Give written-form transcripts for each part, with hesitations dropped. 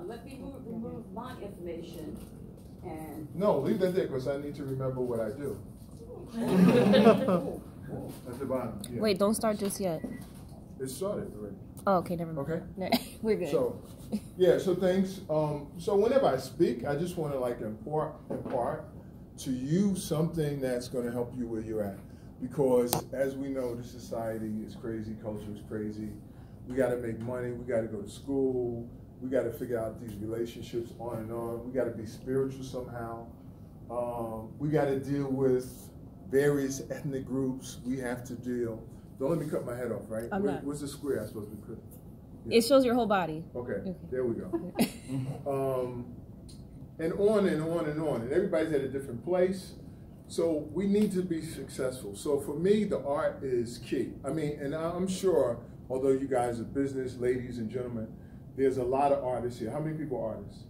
Let me remove my information and... No, leave that there because I need to remember what I do. At the bottom. Yeah. Wait, don't start just yet. It started already. Oh, okay, never mind. Okay? No, we're good. So, yeah, so thanks. So whenever I speak, I just want to like impart to you something that's going to help you where you're at. Because as we know, the society is crazy, culture is crazy. We got to make money, we got to go to school, we got to figure out these relationships on and on. We got to be spiritual somehow. We got to deal with various ethnic groups. We have to deal. Don't let me cut my head off, right? What's the square I'm supposed to be cutting? Yeah. It shows your whole body. Okay, there we go. And on and on and on. And everybody's at a different place. So we need to be successful. So for me, the art is key. I mean, and I'm sure, although you guys are business, ladies and gentlemen, there's a lot of artists here. How many people are artists?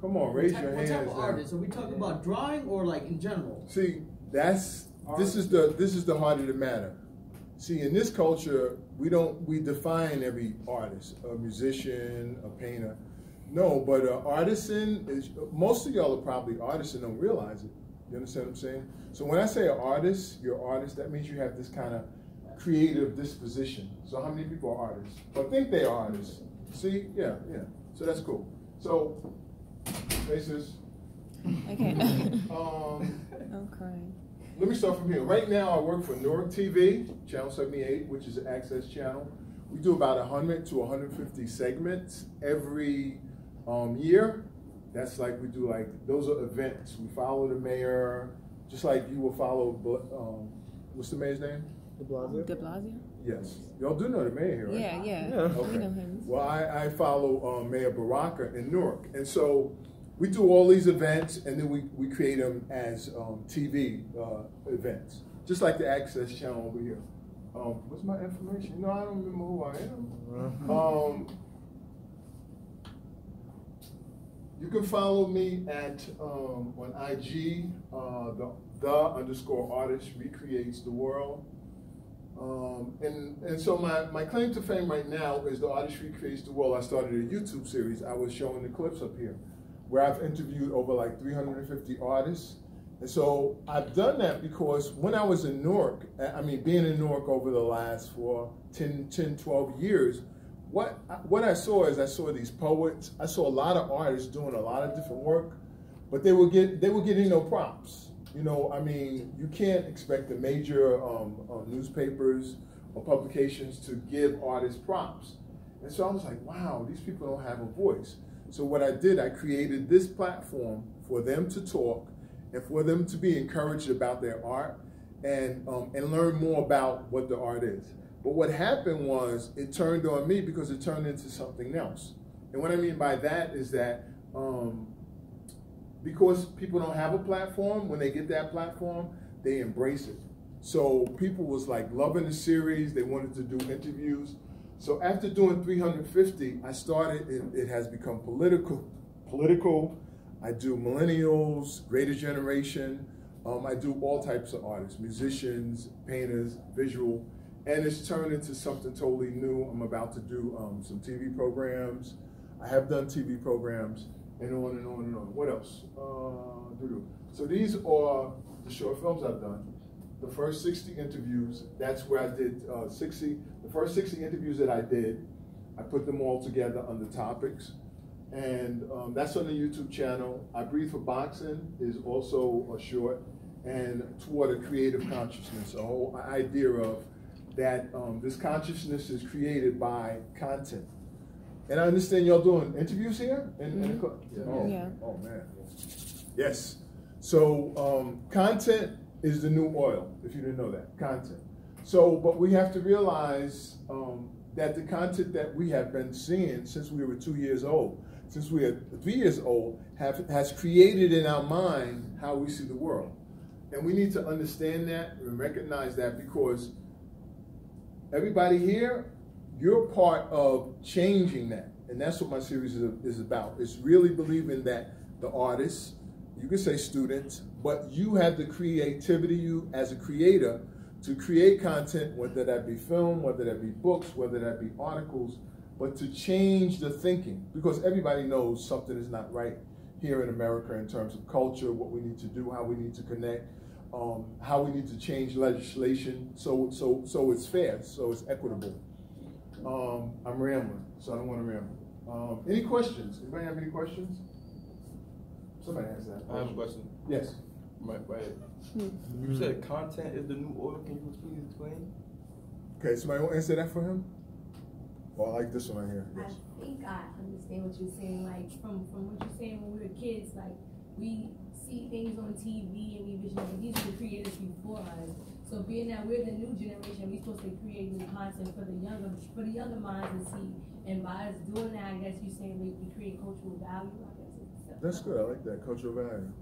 Come on, raise your hands. What type of artists? Are we talking about drawing or like in general? See, that's this is the heart of the matter. See, in this culture, we define every artist, a musician, a painter. No, but an artisan is, most of y'all are probably artists and don't realize it. You understand what I'm saying? So when I say an artist, you're an artist, that means you have this kind of creative disposition. So how many people are artists? Or think they are artists. See? Yeah, yeah. So that's cool. So, faces. Okay. Okay. Let me start from here. Right now I work for Newark TV, Channel 78, which is an access channel. We do about 100 to 150 segments every year. That's like we do like, those are events. We follow the mayor, just like you will follow, what's the mayor's name? De Blasio? De Blasio? Yes. Y'all do know the mayor here, right? Yeah, yeah. Okay. We know him. Well, I follow Mayor Baraka in Newark. And so we do all these events, and then we create them as TV events, just like the Access Channel over here. What's my information? No, I don't remember who I am. You can follow me at, on IG, the_artist recreates the world. And so my claim to fame right now is The Artist Recreates the World. I started a YouTube series. I was showing the clips up here where I've interviewed over like 350 artists. And so I've done that because when I was in Newark, I mean, being in Newark over the last 10, 12 years, what I saw is I saw these poets. I saw a lot of artists doing a lot of different work, but they were getting no props. You know, I mean, you can't expect the major newspapers or publications to give artists props. And so I was like, wow, these people don't have a voice. So what I did, I created this platform for them to talk and for them to be encouraged about their art and learn more about what the art is. But what happened was it turned on me because it turned into something else. And what I mean by that is that because people don't have a platform, when they get that platform, they embrace it. So people was like loving the series, they wanted to do interviews. So after doing 350, I started, it has become political. I do millennials, greater generation. I do all types of artists, musicians, painters, visual, and it's turned into something totally new. I'm about to do some TV programs. I have done TV programs. And on and on and on. What else? So these are the short films I've done. The first 60 interviews, that's where I did the first 60 interviews that I did, I put them all together under topics. And that's on the YouTube channel. I Breathe for Boxing is also a short. And Toward a Creative Consciousness, a whole idea of that this consciousness is created by content. And I understand y'all doing interviews here? Mm-hmm. Oh, man. Yes. So content is the new oil, if you didn't know that, content. So, but we have to realize that the content that we have been seeing since we were 2 years old, since we are 3 years old, has created in our mind how we see the world. And we need to understand that and recognize that because everybody here, you're part of changing that. And that's what my series is about. It's really believing that the artists, you can say students, but you have the creativity, you as a creator, to create content, whether that be film, whether that be books, whether that be articles, but to change the thinking, because everybody knows something is not right here in America in terms of culture, what we need to do, how we need to connect, how we need to change legislation so it's fair, so it's equitable. I'm rambling, so I don't want to ramble. Any questions? Anybody have any questions? Somebody asked that question. I have a question. Yes. You said content is the new oil. Can you please explain? Okay, somebody want to answer that for him? Oh, I like this one right here. Yes. I think I understand what you're saying. Like from what you're saying, when we were kids, like we see things on TV and we vision like these were the creators before us. So being that we're the new generation, we're supposed to create new content for the younger minds to see. And by us doing that, I guess you're saying we create cultural value. I guess that's good. I like that, cultural value.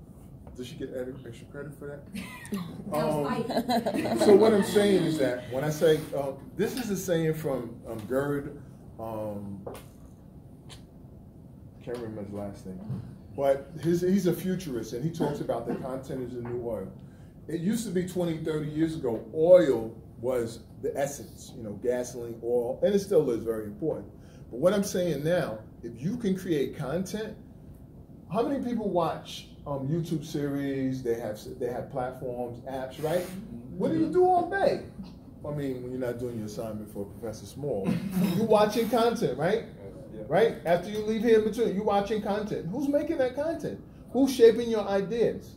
Does she get extra credit for that? So what I'm saying is that when I say, this is a saying from Gerd, can't remember his last name, but he's a futurist and he talks about the content is the new oil. It used to be 20, 30 years ago, oil was the essence, you know, gasoline, oil, and it still is very important. But what I'm saying now, if you can create content, how many people watch YouTube series? They have platforms, apps, right? What do you do all day? I mean, when you're not doing your assignment for Professor Small, you're watching content, right? Yeah. Right? After you leave here in between, you're watching content. Who's making that content? Who's shaping your ideas?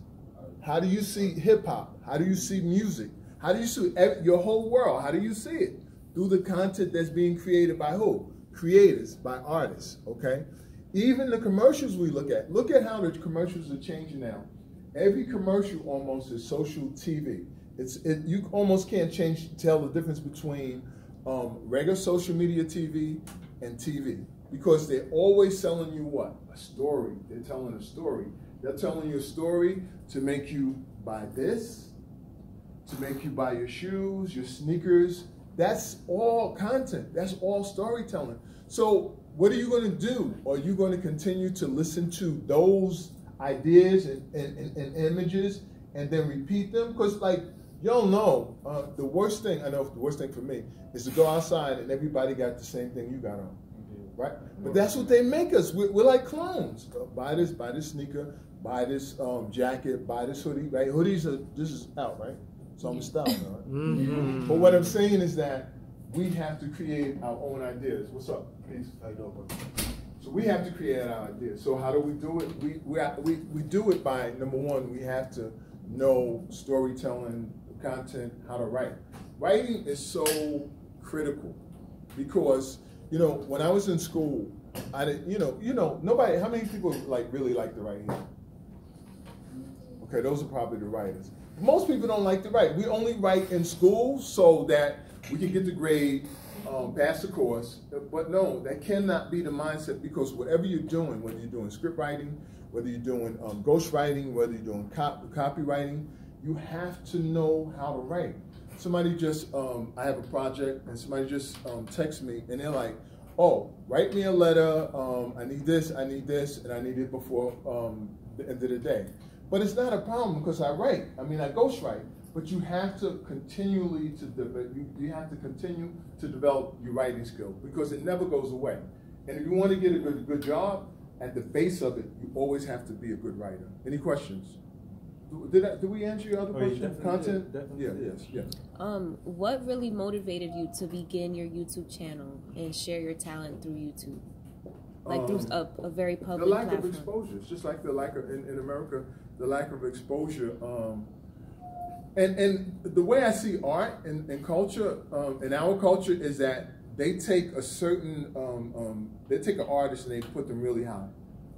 How do you see hip hop? How do you see music? How do you see your whole world? How do you see it? Through the content that's being created by who? Creators, by artists, okay? Even the commercials we look at how the commercials are changing now. Every commercial almost is social TV. You almost can't tell the difference between regular social media TV and TV, because they're always selling you what? A story. They're telling a story. They're telling you a story to make you buy this, to make you buy your shoes, your sneakers. That's all content. That's all storytelling. So what are you going to do? Are you going to continue to listen to those ideas and images and then repeat them? Because, like, y'all know, the worst thing, I know the worst thing for me, is to go outside and everybody got the same thing you got on, right? But that's what they make us. We're like clones. Buy this sneaker, buy this jacket, buy this hoodie, right? Hoodies, this is out, right? So I'm a style, right? Mm-hmm. But what I'm saying is that we have to create our own ideas. What's up? Please. So we have to create our ideas. So how do we do it? We do it by, number one, we have to know storytelling, content, how to write. Writing is so critical because, you know, when I was in school, I didn't, you know, nobody, how many people like really like to write here? Okay, those are probably the writers. Most people don't like to write. We only write in school so that we can get the grade, pass the course, but no, that cannot be the mindset, because whatever you're doing, whether you're doing script writing, whether you're doing ghost writing, whether you're doing copywriting, you have to know how to write. Somebody just, I have a project, and somebody just texts me, and they're like, oh, write me a letter, I need this, and I need it before the end of the day. But it's not a problem, because I write, I mean, I ghost write. But you have to continually develop your writing skill, because it never goes away. And if you want to get a good job, at the base of it, you always have to be a good writer. Any questions? Did we answer your other question? Content? Yeah, yes, yes. What really motivated you to begin your YouTube channel and share your talent through YouTube? Like through a very public platform. The lack of exposure. It's just like the lack of, in America, the lack of exposure. And the way I see art and culture, in our culture, is that they take a certain, they take an artist and they put them really high.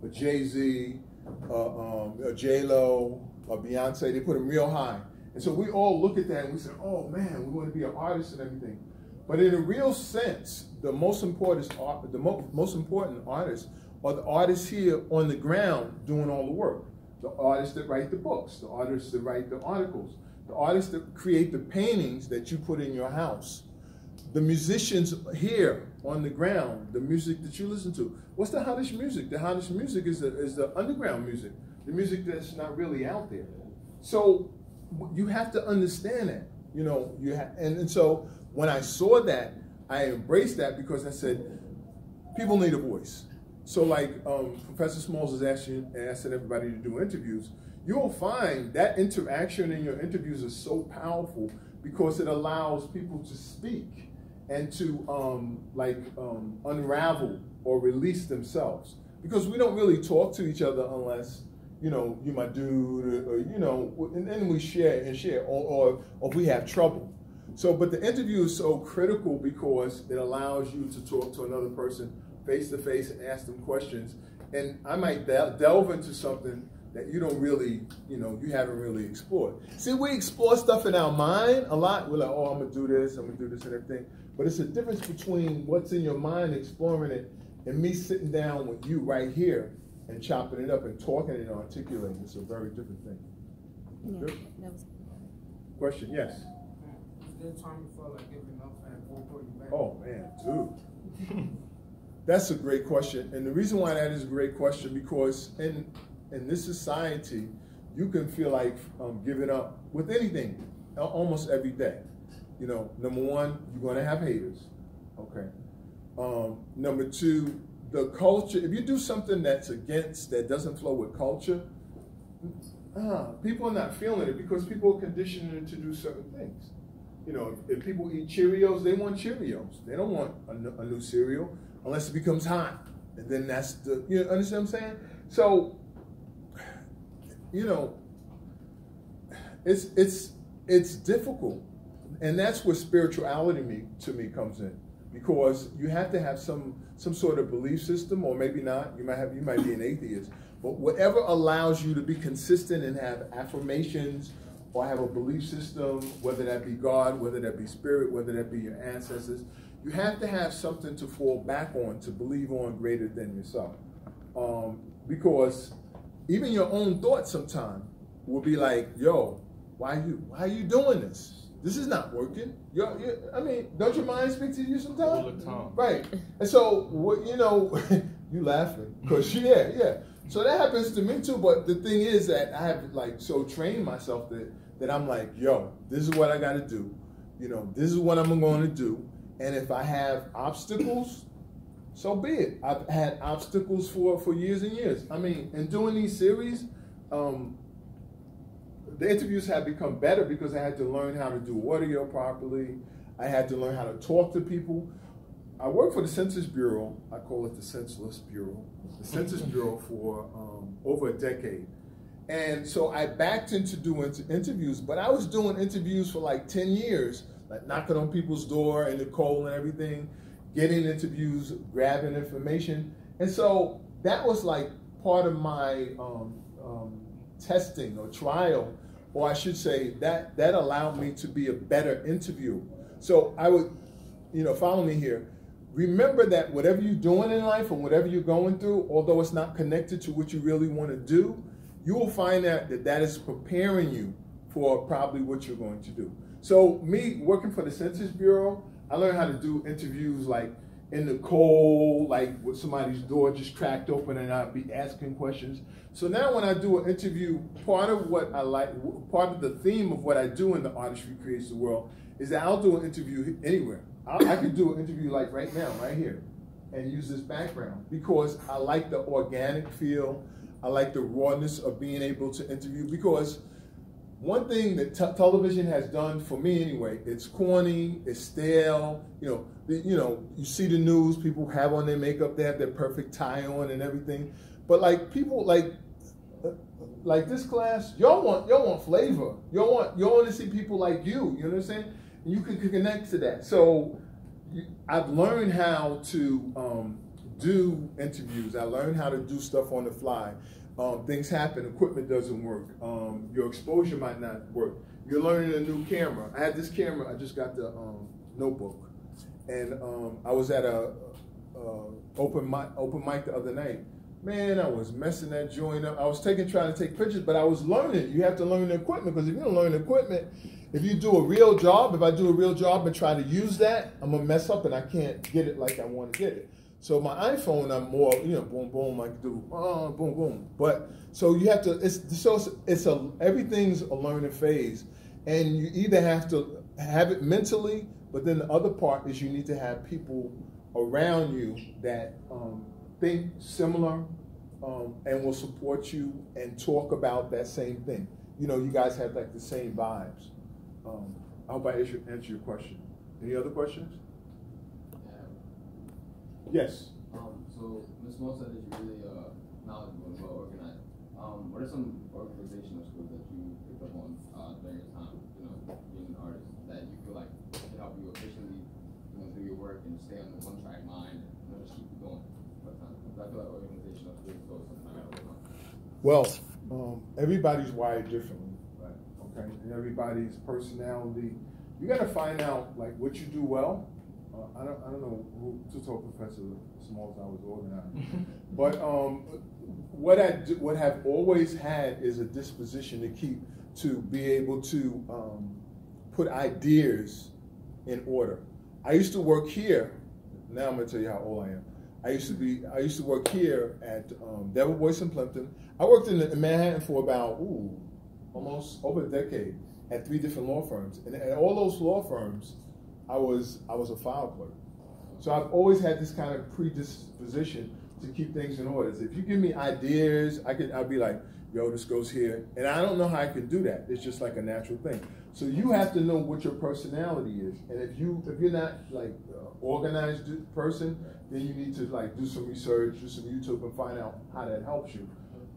A Jay Z, a J Lo, a Beyonce, they put them real high. And so we all look at that and we say, oh man, we want to be an artist and everything. But in a real sense, the most important artists are the artists here on the ground doing all the work. The artists that write the books, the artists that write the articles, the artists that create the paintings that you put in your house, the musicians here on the ground, the music that you listen to. What's the hottest music? The hottest music is the underground music, the music that's not really out there. So you have to understand that, you know. And so when I saw that, I embraced that, because I said, people need a voice. So like Professor Smalls is asking everybody to do interviews. You'll find that interaction in your interviews is so powerful because it allows people to speak and to unravel or release themselves. Because we don't really talk to each other unless, you know, you my dude, or you know, and then we share, or we have trouble. So, but the interview is so critical because it allows you to talk to another person face to face and ask them questions. And I might delve into something that you don't really, you know, you haven't really explored. See, we explore stuff in our mind a lot. We're like, oh, I'm gonna do this and everything. But it's a difference between what's in your mind, exploring it, and me sitting down with you right here and chopping it up and talking and articulating. It's a very different thing. Yeah, that was good. Question, yes? Is there time before like giving up and we'll call you back? Oh man, dude. That's a great question. And the reason why that is a great question because in this society, you can feel like giving up with anything, almost every day. You know, number one, you're gonna have haters, okay? Number two, the culture, if you do something that's against, that doesn't flow with culture, people are not feeling it because people are conditioned to do certain things. You know, if people eat Cheerios, they want Cheerios. They don't want a new cereal unless it becomes hot. And then that's the, you understand what I'm saying? So, you know, it's difficult. And that's where spirituality to me comes in. Because you have to have some sort of belief system, or maybe not. You might be an atheist, but whatever allows you to be consistent and have affirmations, or have a belief system, whether that be God, whether that be spirit, whether that be your ancestors, you have to have something to fall back on, to believe on greater than yourself. Because even your own thoughts sometimes will be like, yo, why are you doing this? This is not working. I mean, don't your mind speak to you sometimes? Right. And so, you know, you laughing. Because, yeah. So that happens to me too. But the thing is that I have, like, so trained myself that I'm like, yo, this is what I got to do. You know, this is what I'm going to do. And if I have obstacles, so be it. I've had obstacles for years and years. I mean, in doing these series, the interviews have become better because I had to learn how to do audio properly. I had to learn how to talk to people. I work for the Census Bureau. I call it the Senseless Bureau. The Census Bureau for over a decade. And so I backed into doing interviews, but I was doing interviews for like 10 years, like knocking on people's door and the cold and everything, getting interviews, grabbing information. And so that was like part of my testing or trial, or I should say that allowed me to be a better interviewer. So I would, you know, follow me here. Remember that whatever you're doing in life or whatever you're going through, although it's not connected to what you really want to do, you will find out that is preparing you for probably what you're going to do. So me working for the Census Bureau, I learned how to do interviews like in the cold, like with somebody's door just cracked open, and I'd be asking questions. So now when I do an interview, part of the theme of what I do in The Artist Recreates the World is that I'll do an interview anywhere. I could do an interview like right now, right here, and use this background because I like the organic feel. I like the rawness of being able to interview because one thing that television has done for me anyway, it's corny, it's stale, you see the news, people have on their makeup, they have their perfect tie on and everything. But like people like this class, y'all want flavor. Y'all want to see people like you, you know what I'm saying? And you can connect to that. So I've learned how to do interviews. I learned how to do stuff on the fly. Things happen, equipment doesn't work, your exposure might not work. You're learning a new camera. I had this camera, I just got the notebook. And I was at a open mic the other night. Man, I was messing that joint up. I was trying to take pictures, but I was learning. You have to learn the equipment, because if you don't learn the equipment, if you do a real job, if I do a real job and try to use that, I'm gonna mess up and I can't get it like I wanna get it. So my iPhone, I'm more, you know, boom, boom, I can do, boom, boom. But so you have to, everything's a learning phase. And you either have to have it mentally, but then the other part is you need to have people around you that think similar and will support you and talk about that same thing. You know, you guys have like the same vibes. I hope I answer your question. Any other questions? Yes. So Ms. Small said that you're really knowledgeable and well organized. What are some organizational skills that you picked up on during your time, you know, being an artist, that you feel like can help you efficiently, you know, do your work and stay on the one-track mind and, you know, just keep going? I feel like organizational skills go something I gotta work on. Well, everybody's wired differently, right? Okay, and everybody's personality. You gotta find out like what you do well. I don't know who to talk Professor Smalls. I was organized, but what I've always had is a disposition to keep to be able to put ideas in order. I used to work here. Now I'm gonna tell you how old I am. I used to work here at Devil Boys and Plimpton. I worked in Manhattan for about almost over a decade at 3 different law firms, and at all those law firms, I was a file clerk. So I've always had this kind of predisposition to keep things in order. If you give me ideas, I'll be like, yo, this goes here. And I don't know how I can do that. It's just like a natural thing. So you have to know what your personality is. And if you're not like organized person, then you need to like do some research, do some YouTube and find out how that helps you.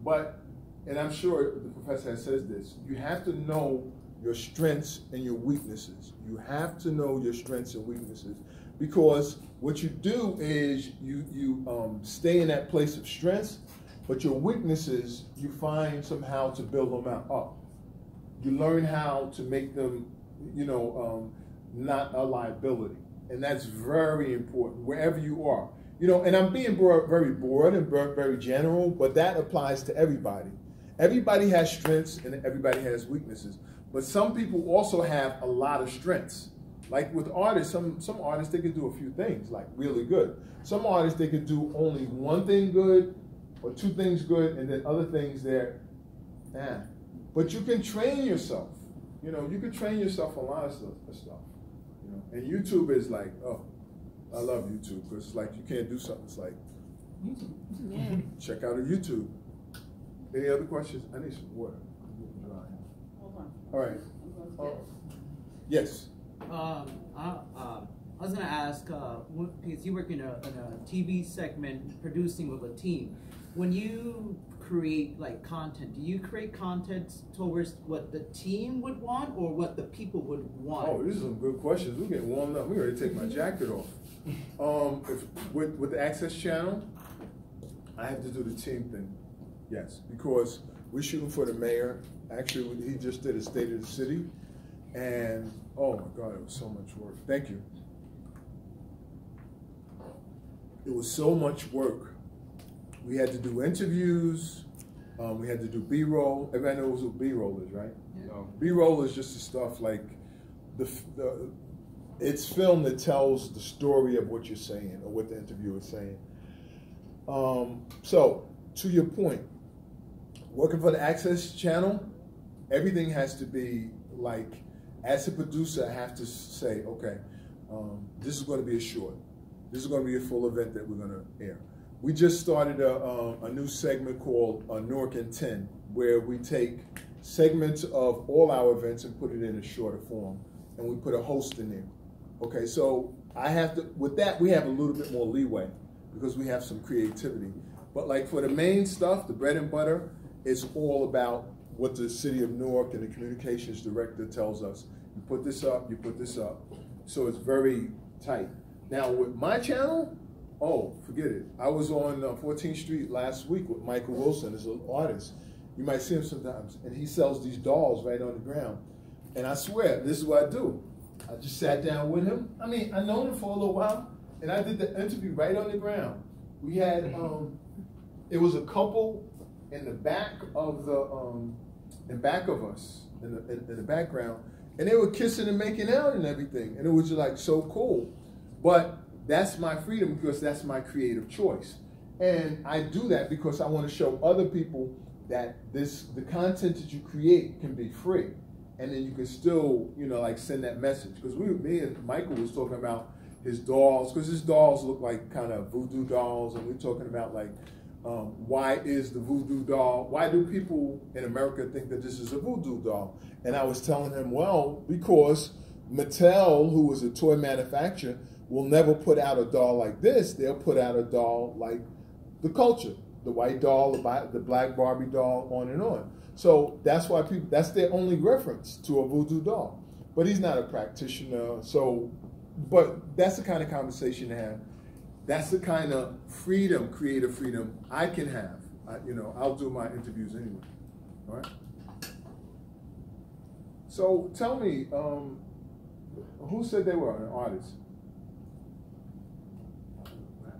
But, and I'm sure the professor has said this, you have to know your strengths and your weaknesses. You have to know your strengths and weaknesses, because what you do is you stay in that place of strengths, but your weaknesses, you find somehow to build them up. You learn how to make them, you know, not a liability. And that's very important wherever you are. You know, and I'm being very broad and very general, but that applies to everybody. Everybody has strengths and everybody has weaknesses. But some people also have a lot of strengths. Like with artists, some artists, they can do a few things like really good. Some artists, they can do only one thing good or 2 things good, and then other things they're, eh. But you can train yourself. You know, you can train yourself on a lot of stuff. You know, and YouTube is like, oh, I love YouTube, because it's like you can't do something. It's like, yeah. Check out a YouTube. Any other questions? I need some water. All right. Yes. I was gonna ask because you work in a TV segment producing with a team. When you create like content, do you create content towards what the team would want or what the people would want? Oh, these are some good questions. We're getting warmed up. We already take my jacket off. With the Access Channel, I have to do the team thing. Yes, because we're shooting for the mayor. Actually, he just did a State of the City, and oh my God, it was so much work. Thank you. It was so much work. We had to do interviews. We had to do B-roll. Everybody knows what B-roll is, right? Yeah. B-roll is just the stuff like it's film that tells the story of what you're saying or what the interviewer is saying. So to your point, working for the Access Channel, everything has to be like, as a producer, I have to say, okay, this is going to be a short. This is going to be a full event that we're going to air. We just started a new segment called Newark in 10, where we take segments of all our events and put it in a shorter form, and we put a host in there. Okay, so I have to, with that, we have a little bit more leeway because we have some creativity. But like for the main stuff, the bread and butter, it's all about what the city of Newark and the communications director tells us. You put this up, you put this up. So it's very tight. Now with my channel, oh, forget it. I was on 14th Street last week with Michael Wilson as an artist. You might see him sometimes. And he sells these dolls right on the ground. And I swear, this is what I do. I just sat down with him. I mean, I've known him for a little while. And I did the interview right on the ground. We had, it was a couple in the back of the, in back of us, in the background, and they were kissing and making out and everything, and it was just like so cool. But that's my freedom because that's my creative choice, and I do that because I want to show other people that the content that you create can be free, and then you can still, you know, like send that message. Because me and Michael was talking about his dolls, because his dolls look like kind of voodoo dolls, and we're talking about like, why is the voodoo doll, why do people in America think that this is a voodoo doll? And I was telling him, well, because Mattel, who is a toy manufacturer, will never put out a doll like this. They'll put out a doll like the culture, the white doll, the black Barbie doll, on and on. So that's why people, that's their only reference to a voodoo doll. But he's not a practitioner, so, but that's the kind of conversation to have. That's the kind of freedom, creative freedom, I can have. You know, I'll do my interviews anyway, all right? So tell me, who said they were an artist?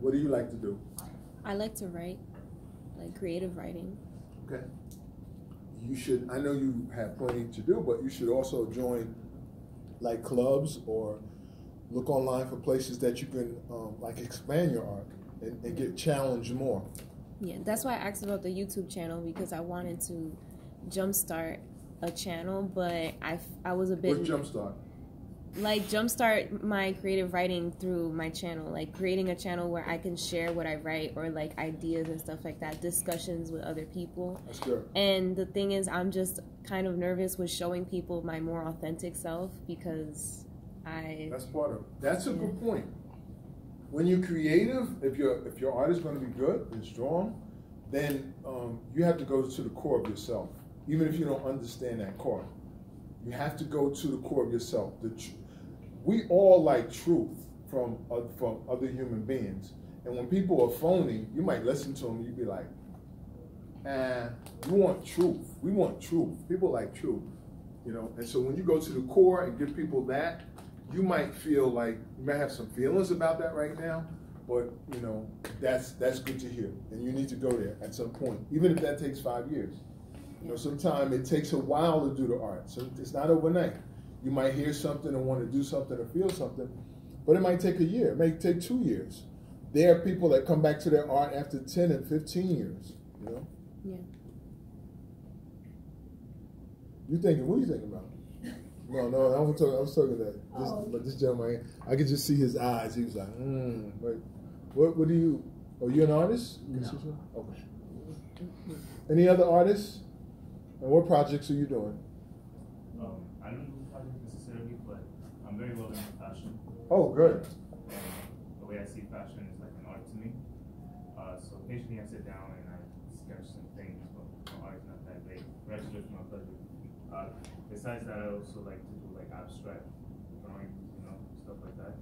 What do you like to do? I like to write, like creative writing. Okay. You should, I know you have plenty to do, but you should also join like clubs or look online for places that you can like expand your art and get challenged more. Yeah, that's why I asked about the YouTube channel, because I wanted to jumpstart a channel, but I was a bit... What jumpstart? Like jumpstart my creative writing through my channel, like creating a channel where I can share what I write or like ideas and stuff like that, discussions with other people. That's good. And the thing is, I'm just kind of nervous with showing people my more authentic self, because I... That's part of it. That's a good point. When you're creative, if your art is going to be good and strong, then you have to go to the core of yourself, even if you don't understand that core. You have to go to the core of yourself. We all like truth from other human beings. And when people are phony, you might listen to them and you'd be like, you want truth. We want truth. People like truth, you know? And so when you go to the core and give people that, you might feel like, you might have some feelings about that right now, but you know, that's good to hear. And you need to go there at some point, even if that takes 5 years. You know, sometimes it takes a while to do the art. So it's not overnight. You might hear something and want to do something or feel something, but it might take a year. It may take 2 years. There are people that come back to their art after 10 and 15 years, you know? Yeah. You thinking, what are you thinking about? No, no, I was talking to that. This gentleman, I could just see his eyes. He was like, like, what do you, are you an artist? No. Okay. Any other artists? And what projects are you doing? I don't do projects necessarily, but I'm very well into fashion. Oh, good. The way I see fashion is like an art to me. So occasionally I sit down and I sketch some things, but my art is not that big. Register for my pleasure. Besides that, I also like to do like abstract drawing, you know, stuff like that.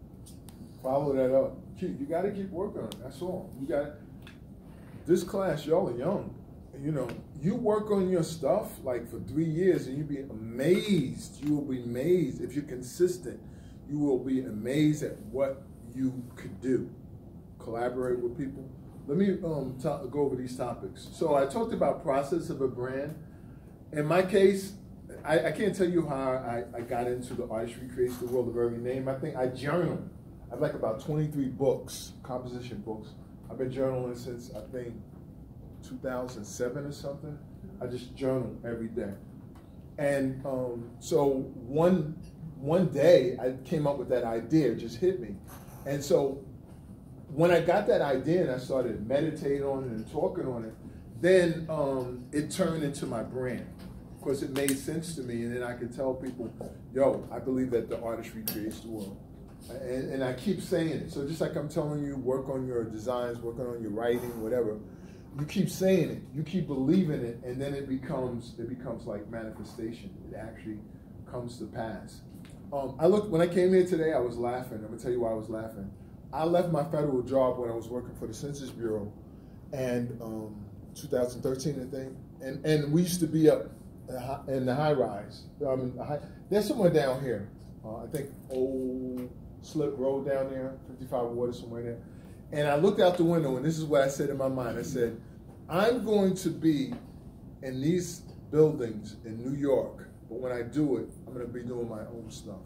Follow that up. You got to keep working on it. That's all. You got this class. Y'all are young. You know, you work on your stuff like for 3 years and you'll be amazed. You will be amazed. If you're consistent, you will be amazed at what you could do. Collaborate with people. Let me go over these topics. So I talked about process of a brand. In my case, I can't tell you how I got into The Artist Recreates the World, of every name. I think I journal. I have like about 23 books, composition books. I've been journaling since, I think, 2007 or something. I just journal every day. And so one day I came up with that idea. It just hit me. And so when I got that idea and I started meditating on it and talking on it, then it turned into my brand. Of course, it made sense to me. And then I could tell people, yo, I believe that the artist recreates the world. And I keep saying it. So just like I'm telling you, work on your designs, working on your writing, whatever. You keep saying it, you keep believing it, and then it becomes like manifestation. It actually comes to pass. When I came here today, I was laughing. I'm gonna tell you why I was laughing. I left my federal job when I was working for the Census Bureau, and 2013, I think. And we used to be up in the high rise. There's somewhere down here. I think Old Slip Road down there, 55 Water, somewhere there. And I looked out the window, and this is what I said in my mind. I said, I'm going to be in these buildings in New York, but when I do it, I'm going to be doing my own stuff.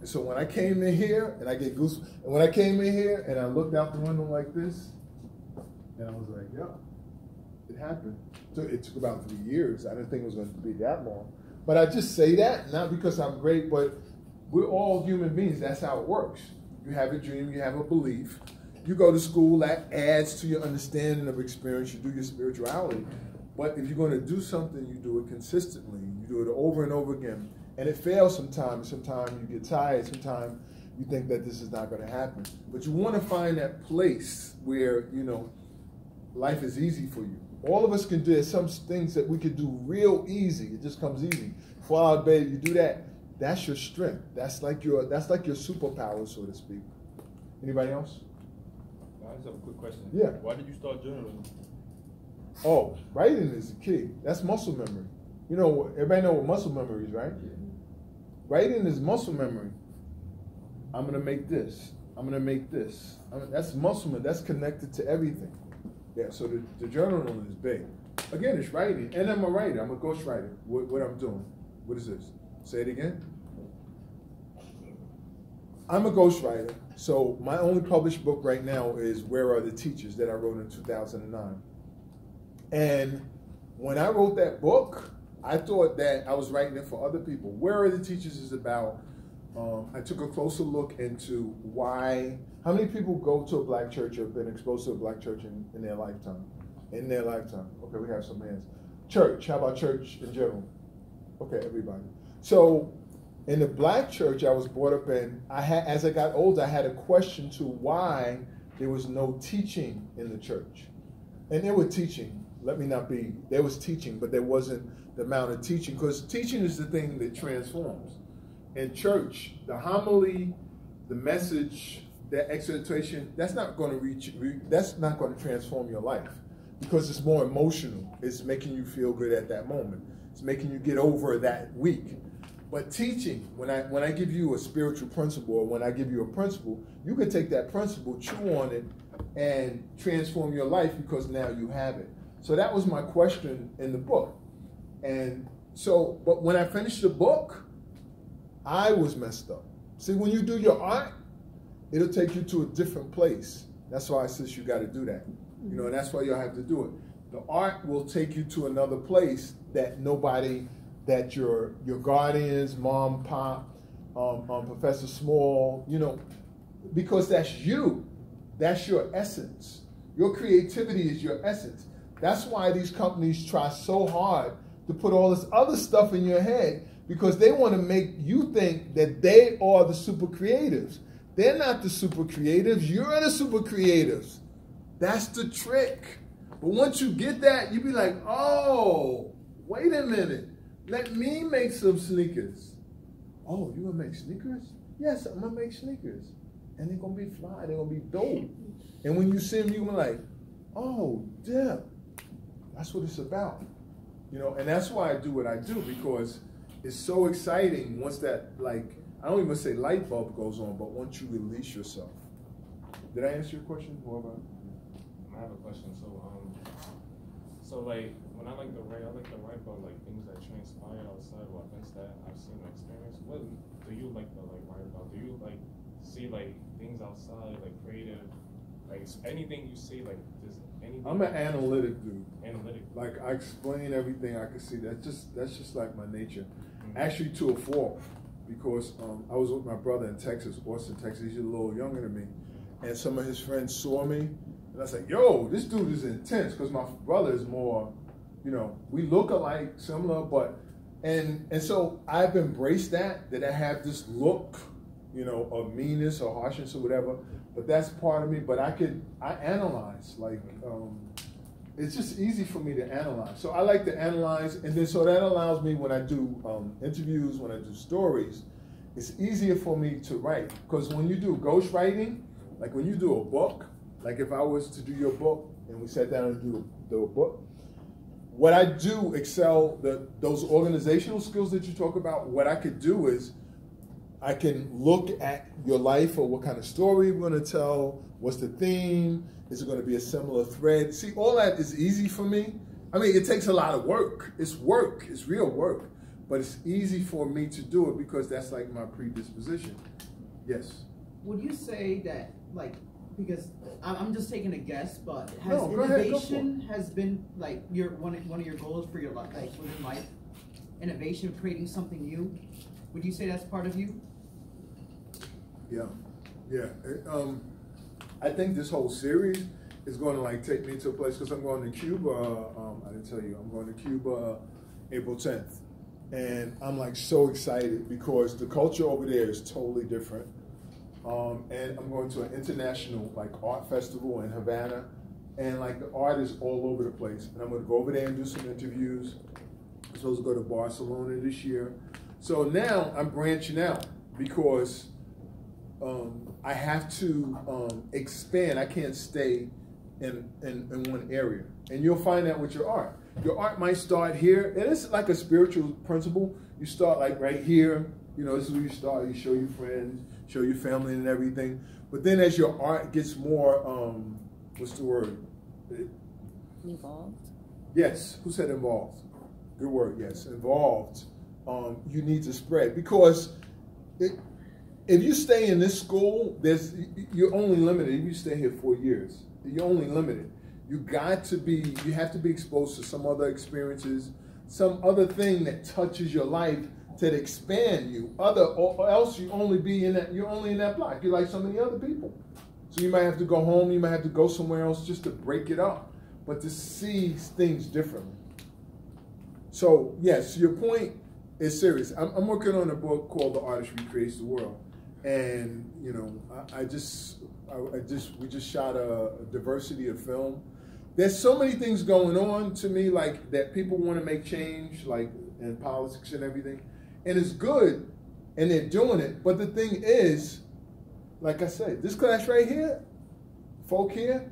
And so when I came in here, and I get goosebumps, and when I came in here, and I looked out the window like this, and I was like, yeah, it happened. So it took about 3 years. I didn't think it was going to be that long. But I just say that, not because I'm great, but we're all human beings. That's how it works. you have a dream, you have a belief, you go to school, that adds to your understanding of experience, you do your spirituality. But if you're going to do something, you do it consistently, you do it over and over again, and it fails sometimes. Sometimes you get tired, sometimes you think that this is not going to happen. But you want to find that place where, you know, life is easy for you. All of us can do some things that we can do real easy. It just comes easy. Fall out of bed, you do that. That's your strength. That's like your superpower, so to speak. Anybody else? I just have a quick question. Yeah. Why did you start journaling? Oh, writing is the key. That's muscle memory. You know, everybody know what muscle memory is, right? Yeah. Writing is muscle memory. I'm gonna make this. I'm gonna make this. That's muscle memory. That's connected to everything. Yeah, so the journaling is big. Again, it's writing, and I'm a writer. I'm a ghostwriter. What I'm doing. What is this? Say it again. I'm a ghostwriter, so my only published book right now is Where Are the Teachers, that I wrote in 2009. And when I wrote that book, I thought that I was writing it for other people. Where Are the Teachers is about, I took a closer look into why, how many people go to a black church or have been exposed to a black church in their lifetime? In their lifetime. Okay, we have some hands. Church, how about church in general? Okay, everybody. So in the black church I was brought up in, as I got older, I had a question to why there was no teaching in the church. And there were teaching. Let me not be, there was teaching, but there wasn't the amount of teaching, because teaching is the thing that transforms. In church, the homily, the message, the exhortation, that's not going to reach, that's not going to transform your life, because it's more emotional. It's making you feel good at that moment. It's making you get over that week. But teaching, when I give you a spiritual principle, or when I give you a principle, you can take that principle, chew on it, and transform your life, because now you have it. So that was my question in the book. And so, but when I finished the book, I was messed up. See, when you do your art, it'll take you to a different place. That's why I said you got to do that. You know, and that's why y'all have to do it. The art will take you to another place that nobody, that your guardians, mom, pop, Professor Small, you know, because that's you. That's your essence. Your creativity is your essence. That's why these companies try so hard to put all this other stuff in your head, because they want to make you think that they are the super creatives. They're not the super creatives. You're the super creatives. That's the trick. But once you get that, you be like, oh, wait a minute. Let me make some sneakers. Oh, you gonna make sneakers? Yes, I'm gonna make sneakers. And they're gonna be fly, they're gonna be dope. And when you see them, you're gonna be like, oh, damn. That's what it's about. You know, and that's why I do what I do, because it's so exciting once that, like, I don't even say light bulb goes on, but once you release yourself. Did I answer your question? Whoever? I have a question. So, like, when I like to write about like things that transpire outside of events that I've seen and experienced. What do you like to like write about? Do you like see like things outside, like creative, like anything you see, like just anything? I'm an analytic dude. Analytic. Like I explain everything I can see. That's just like my nature. Mm-hmm. Actually, to a fault, because I was with my brother in Texas, Austin, Texas. He's a little younger than me, and some of his friends saw me. And I was like, yo, this dude is intense, because my brother is more, you know, we look alike, similar, but, and so I've embraced that I have this look, you know, of meanness or harshness or whatever, but that's part of me, but I analyze, like, it's just easy for me to analyze. So I like to analyze, and then so that allows me when I do interviews, when I do stories, it's easier for me to write, because when you do ghostwriting, like when you do a book, like if I was to do your book and we sat down and do a book, what I do excel, those organizational skills that you talk about, what I could do is I can look at your life or what kind of story we're going to tell, what's the theme, is it going to be a similar thread? See, all that is easy for me. I mean, it takes a lot of work. It's work. It's real work. But it's easy for me to do it because that's like my predisposition. Yes? Would you say that, like, because I'm just taking a guess, but has innovation has been like your one of your goals for your life, like within life, innovation, creating something new? Would you say that's part of you? Yeah, Yeah. I think this whole series is going to like take me to a place because I'm going to Cuba. I didn't tell you, I'm going to Cuba April 10th. And I'm like so excited because the culture over there is totally different. And I'm going to an international like art festival in Havana. And like the art is all over the place. And I'm going to go over there and do some interviews. I'm supposed to go to Barcelona this year. So now I'm branching out because I have to expand. I can't stay in one area. And you'll find that with your art. Your art might start here. And it's like a spiritual principle. You start like right here. You know, this is where you start. You show your friends, show your family and everything. But then as your art gets more, what's the word? Involved? Yes. Who said involved? Good word, yes. Involved. You need to spread because if you stay in this school, you're only limited. If you stay here 4 years, you're only limited. You have to be exposed to some other experiences, some other thing that touches your life to expand you. Or else you only be in that. You're only in that block. You're like so many other people. So you might have to go home. You might have to go somewhere else just to break it up, but to see things differently. So yes, your point is serious. I'm working on a book called The Artist Recreates the World, and you know, we just shot a diversity of film. There's so many things going on to me, like that people want to make change, like in politics and everything, and it's good, and they're doing it. But the thing is, like I said, this class right here, folk here,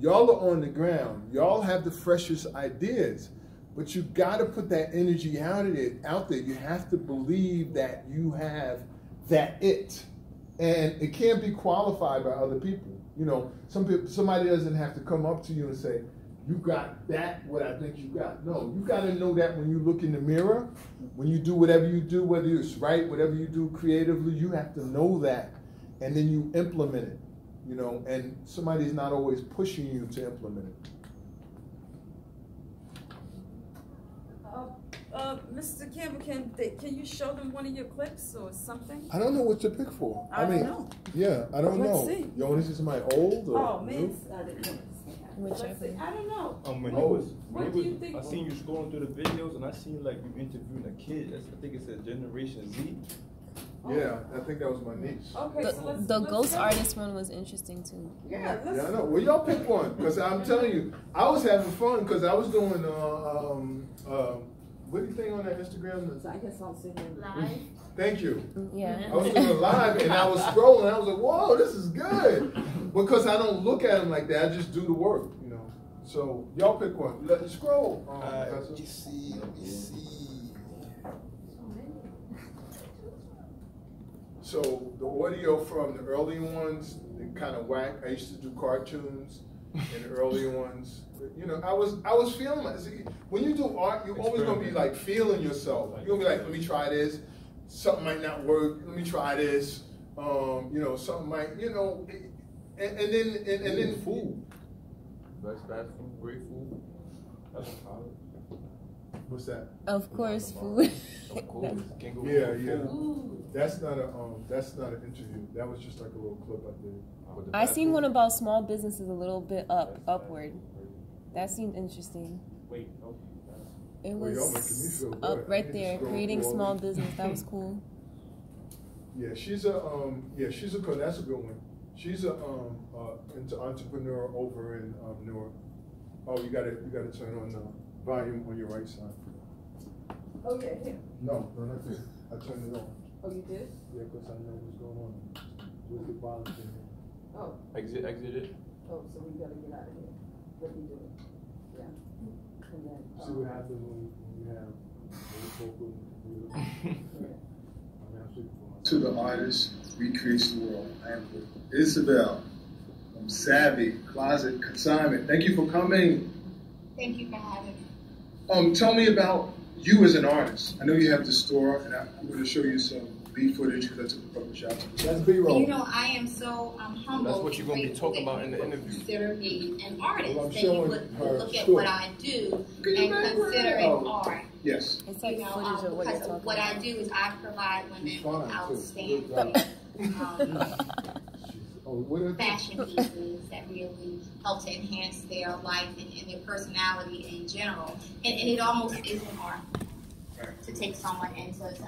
y'all are on the ground. Y'all have the freshest ideas, but you got to put that energy out there. You have to believe that you have that it, and it can't be qualified by other people. You know, somebody doesn't have to come up to you and say, "You got that? What I think you got." No, you got to know that when you look in the mirror, when you do whatever you do, whether it's right, whatever you do creatively, you have to know that. And then you implement it, you know, and somebody's not always pushing you to implement it. Mr. Campbell, can you show them one of your clips or something? I don't know what to pick for. I mean, I don't know. Yeah, I don't know. See. You want to see somebody old? Or oh, man. I don't know. When I seen you scrolling through the videos and I seen like you interviewing a kid. I think it said Generation Z. Yeah, I think that was my niece. Okay, so the ghost artist one was interesting too. Yeah, I know. Well, y'all pick one because I'm telling you, I was having fun because I was doing what do you think on that Instagram? So I guess I'll see him live. Thank you. Yeah, I was doing live and I was scrolling. I was like, whoa, this is good because I don't look at them like that. I just do the work, you know. So y'all pick one. Let me scroll. Let me see. So the audio from the early ones, kind of whack. I used to do cartoons in the early ones. You know, I was feeling myself. When you do art, you're always gonna be like feeling yourself. You're gonna be like, let me try this. Something might not work. Let me try this. You know, something might. You know, and then food. That's bad food. Great food. That's solid. What's that? Of course, food. Of course. Can't go yeah. Food. That's not an interview. That was just like a little clip I did. I seen one about small businesses a little bit upward. That seemed interesting. Wait, no. It was up right there, creating small business. That was cool. Yeah, she's a that's a good one. She's a entrepreneur over in Newark. Oh, you gotta turn on the volume on your right side. Oh yeah, here. No, not here. I turned it on. Oh, you did? Yeah, because I know what's going on. Where's the bottom thing? Oh. Exit it. Oh, so we gotta get out of here. Let me do it. Yeah. And then, see what happens when you have a to the artist recreates the world. I am with Isabel from Savvy Closet Consignment. Thank you for coming. Thank you for having me. Tell me about you as an artist. I know you have the store, and I'm going to show you some B footage because I took the public shot. That's B-roll. You know, I am so humbled. That's what you're going to be talking about in the interview. Consider being an artist. Well, that you would look at what I do and consider it art. Yes. It's like, you know, because what I do is I provide women with outstanding fashion pieces that really help to enhance their life and their personality in general. And it almost is an art to take someone into